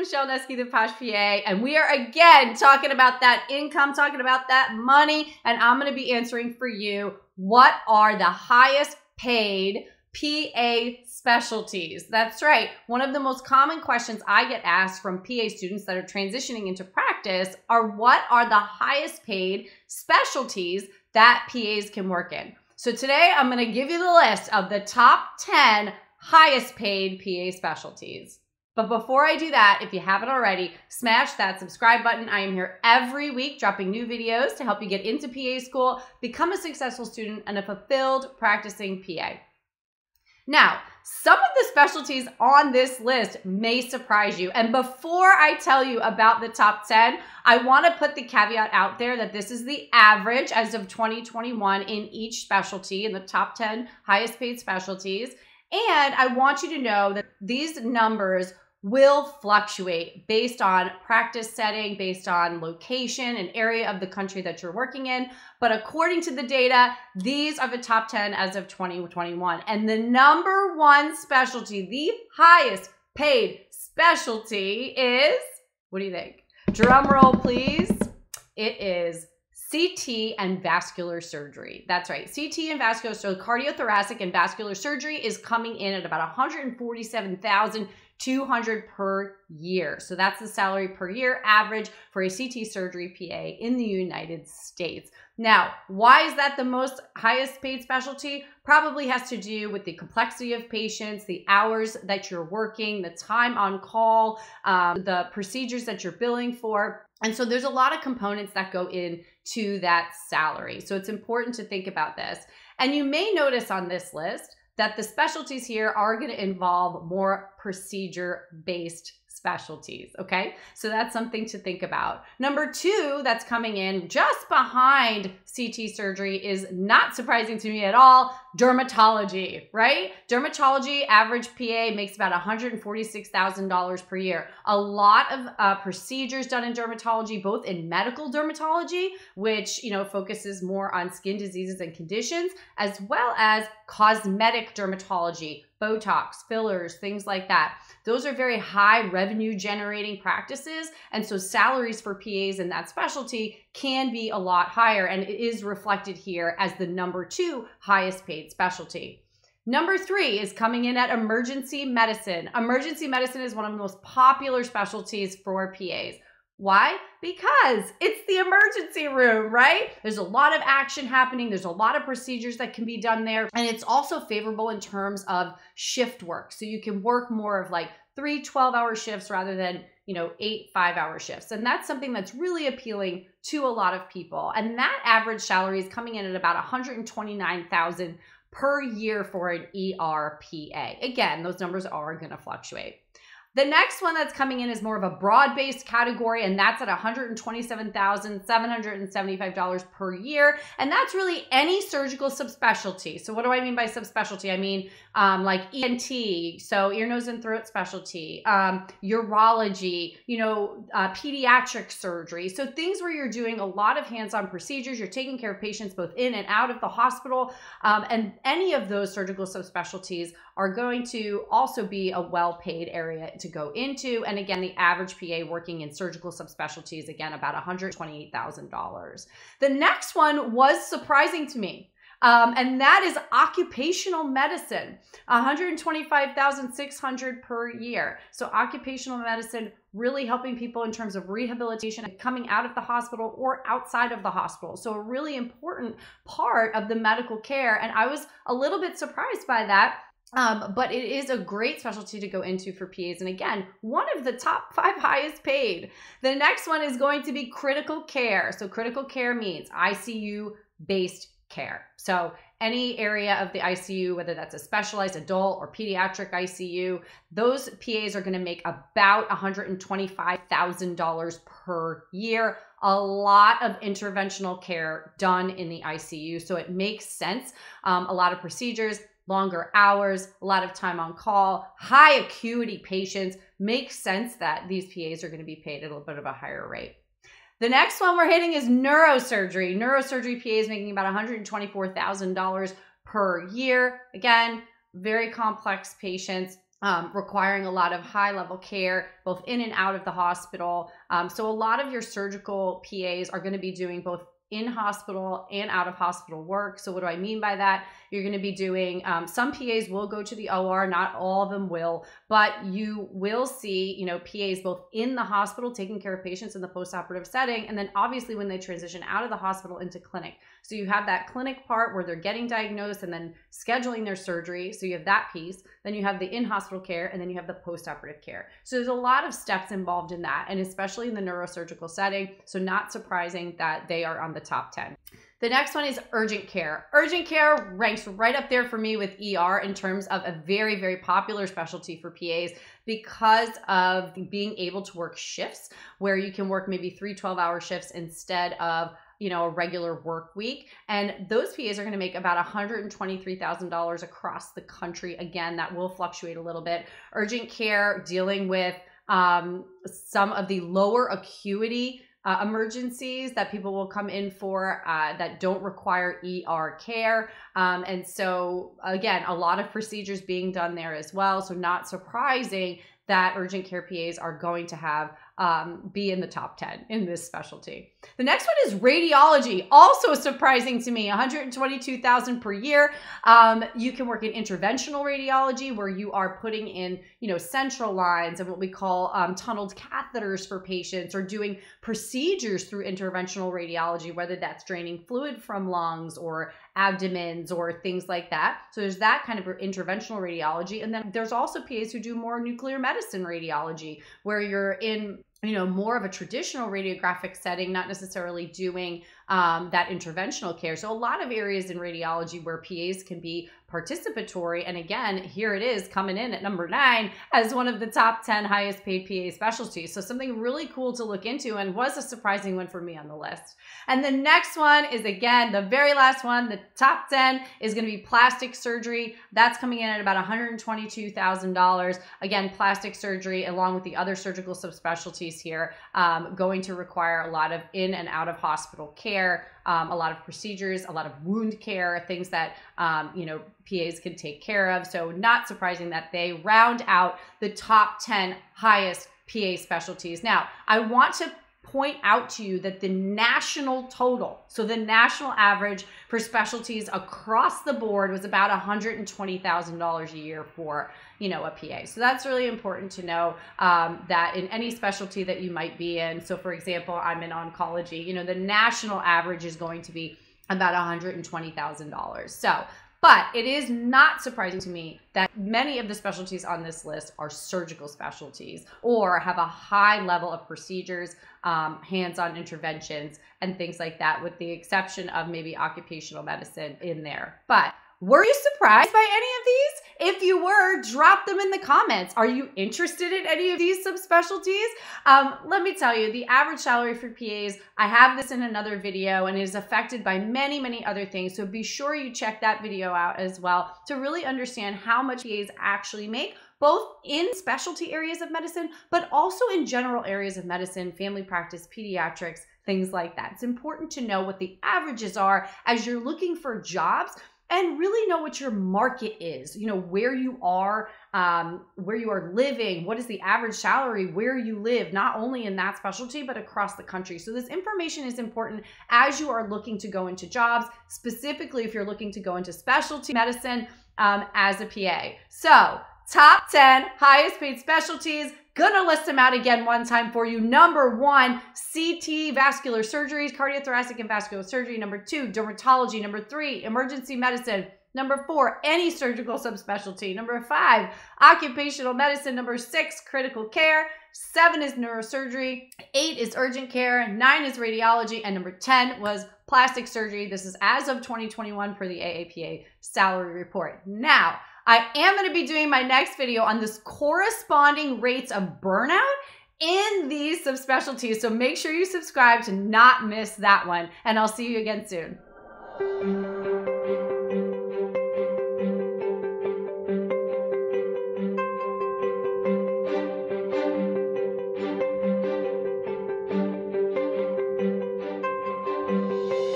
Michelle Neskey, the Posh PA, and we are again talking about that income, talking about that money, and I'm going to be answering for you, what are the highest paid PA specialties? That's right. One of the most common questions I get asked from PA students that are transitioning into practice are, what are the highest paid specialties that PAs can work in? So today I'm going to give you the list of the top 10 highest paid PA specialties. But before I do that, if you haven't already, smash that subscribe button. I am here every week dropping new videos to help you get into PA school, become a successful student, and a fulfilled practicing PA. Now, some of the specialties on this list may surprise you. And before I tell you about the top 10, I want to put the caveat out there that this is the average as of 2021 in each specialty, in the top 10 highest paid specialties. And I want you to know that these numbers will fluctuate based on practice setting, based on location and area of the country that you're working in. But according to the data, these are the top 10 as of 2021. And the number one specialty, the highest paid specialty is, what do you think? Drum roll, please. It is CT and vascular surgery. That's right, CT and vascular, so cardiothoracic and vascular surgery is coming in at about $147,200 per year. So that's the salary per year average for a CT surgery PA in the United States. Now, why is that the most highest paid specialty? Probably has to do with the complexity of patients, the hours that you're working, the time on call, the procedures that you're billing for. And so there's a lot of components that go into that salary. So it's important to think about this. And you may notice on this list that the specialties here are going to involve more procedure-based specialties, okay? So that's something to think about. Number two that's coming in just behind CT surgery is, not surprising to me at all, dermatology, right? Dermatology, average PA makes about $146,000 per year. A lot of procedures done in dermatology, both in medical dermatology, which, you know, focuses more on skin diseases and conditions, as well as cosmetic dermatology, Botox, fillers, things like that. Those are very high revenue generating practices. And so salaries for PAs in that specialty can be a lot higher. And it is reflected here as the number two highest paid specialty. Number three is coming in at emergency medicine. Emergency medicine is one of the most popular specialties for PAs. Why? Because it's the emergency room, right? There's a lot of action happening. There's a lot of procedures that can be done there. And it's also favorable in terms of shift work. So you can work more of like 3 12-hour shifts rather than, you know, 8 5-hour shifts. And that's something that's really appealing to a lot of people. And that average salary is coming in at about $129,000 per year for an ER PA. Again, those numbers are going to fluctuate. The next one that's coming in is more of a broad-based category, and that's at $127,775 per year. And that's really any surgical subspecialty. So what do I mean by subspecialty? I mean like ENT, so ear, nose, and throat specialty, urology, you know, pediatric surgery. So things where you're doing a lot of hands-on procedures, you're taking care of patients both in and out of the hospital, and any of those surgical subspecialties are going to also be a well-paid area to go into. And again, the average PA working in surgical subspecialties, again, about $128,000. The next one was surprising to me, and that is occupational medicine, $125,600 per year. So occupational medicine, really helping people in terms of rehabilitation and coming out of the hospital or outside of the hospital. So a really important part of the medical care. And I was a little bit surprised by that. But it is a great specialty to go into for PAs. And again, one of the top 5 highest paid. The next one is going to be critical care. So critical care means ICU-based care. So any area of the ICU, whether that's a specialized adult or pediatric ICU, those PAs are going to make about $125,000 per year. A lot of interventional care done in the ICU. So it makes sense. A lot of procedures, longer hours, a lot of time on call, high acuity patients. Makes sense that these PAs are going to be paid at a little bit of a higher rate. The next one we're hitting is neurosurgery. Neurosurgery PAs making about $124,000 per year. Again, very complex patients. requiring a lot of high-level care, both in and out of the hospital. So a lot of your surgical PAs are going to be doing both in-hospital and out-of-hospital work. So what do I mean by that? You're going to be doing, some PAs will go to the OR, not all of them will, but you will see, you know, PAs both in the hospital taking care of patients in the post-operative setting, and then obviously when they transition out of the hospital into clinic. So you have that clinic part where they're getting diagnosed and then scheduling their surgery. So you have that piece, then you have the in-hospital care, and then you have the post-operative care. So there's a lot of steps involved in that, and especially in the neurosurgical setting. So not surprising that they are on the top 10. The next one is urgent care. Urgent care ranks right up there for me with ER in terms of a very, very popular specialty for PAs because of being able to work shifts where you can work maybe 3 12-hour shifts instead of, you know, a regular work week. And those PAs are going to make about $123,000 across the country. Again, that will fluctuate a little bit. Urgent care dealing with some of the lower acuity emergencies that people will come in for that don't require ER care. And so again, a lot of procedures being done there as well. So not surprising that urgent care PAs are going to have be in the top 10 in this specialty. The next one is radiology. Also surprising to me, $122,000 per year. You can work in interventional radiology where you are putting in, you know, central lines and what we call tunneled catheters for patients, or doing procedures through interventional radiology, whether that's draining fluid from lungs or abdomens or things like that. So there's that kind of interventional radiology. And then there's also PAs who do more nuclear medicine radiology where you're in, you know, more of a traditional radiographic setting, not necessarily doing that interventional care. So a lot of areas in radiology where PAs can be participatory. And again, here it is coming in at number 9 as one of the top 10 highest paid PA specialties. So something really cool to look into, and was a surprising one for me on the list. And the next one is, again, the very last one, the top 10 is going to be plastic surgery. That's coming in at about $122,000. Again, plastic surgery, along with the other surgical subspecialties here, going to require a lot of in and out of hospital care, a lot of procedures, a lot of wound care, things that, you know, PAs can take care of. So not surprising that they round out the top 10 highest PA specialties. Now, I want to point out to you that the national total, so the national average for specialties across the board, was about $120,000 a year for, you know, a PA. So that's really important to know, that in any specialty that you might be in. So for example, I'm in oncology, you know, the national average is going to be about $120,000. So, but it is not surprising to me that many of the specialties on this list are surgical specialties or have a high level of procedures, hands-on interventions, and things like that, with the exception of maybe occupational medicine in there. But were you surprised by any of these? If you were, drop them in the comments. Are you interested in any of these subspecialties? Let me tell you, the average salary for PAs, I have this in another video, and it is affected by many, many other things. So be sure you check that video out as well to really understand how much PAs actually make, both in specialty areas of medicine, but also in general areas of medicine, family practice, pediatrics, things like that. It's important to know what the averages are as you're looking for jobs, and really know what your market is, you know, where you are living, what is the average salary, where you live, not only in that specialty, but across the country. So this information is important as you are looking to go into jobs, specifically if you're looking to go into specialty medicine as a PA. So top 10 highest paid specialties. Gonna list them out again one time for you. Number 1, CT, vascular surgeries, cardiothoracic and vascular surgery. Number 2, dermatology. Number 3, emergency medicine. Number 4, any surgical subspecialty. Number 5, occupational medicine. Number 6, critical care. 7 is neurosurgery. 8 is urgent care. 9 is radiology. And number 10 was plastic surgery. This is as of 2021 per the AAPA salary report. Now, I am going to be doing my next video on this corresponding rates of burnout in these subspecialties. So make sure you subscribe to not miss that one. And I'll see you again soon.